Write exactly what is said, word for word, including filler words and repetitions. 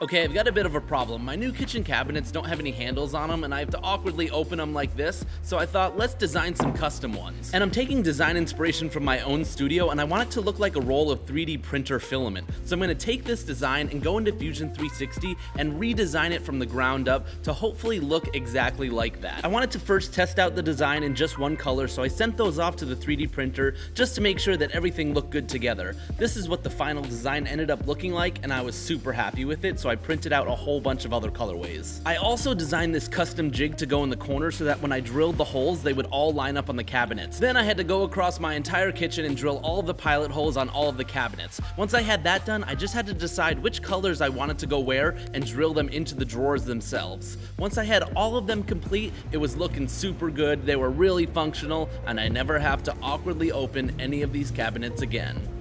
Okay, I've got a bit of a problem. My new kitchen cabinets don't have any handles on them, and I have to awkwardly open them like this, so I thought, let's design some custom ones. And I'm taking design inspiration from my own studio, and I want it to look like a roll of three D printer filament. So I'm gonna take this design and go into Fusion three sixty and redesign it from the ground up to hopefully look exactly like that. I wanted to first test out the design in just one color, so I sent those off to the three D printer just to make sure that everything looked good together. This is what the final design ended up looking like, and I was super happy with it, so I printed out a whole bunch of other colorways. I also designed this custom jig to go in the corner so that when I drilled the holes, they would all line up on the cabinets. Then I had to go across my entire kitchen and drill all of the pilot holes on all of the cabinets. Once I had that done, I just had to decide which colors I wanted to go where and drill them into the drawers themselves. Once I had all of them complete, it was looking super good. They were really functional, and I never have to awkwardly open any of these cabinets again.